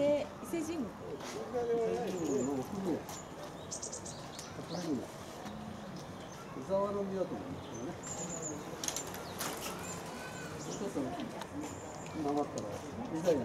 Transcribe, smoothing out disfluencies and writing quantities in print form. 伊勢神宮小沢の実だと思うんですけどね。お父さんが回ったら、いざやな。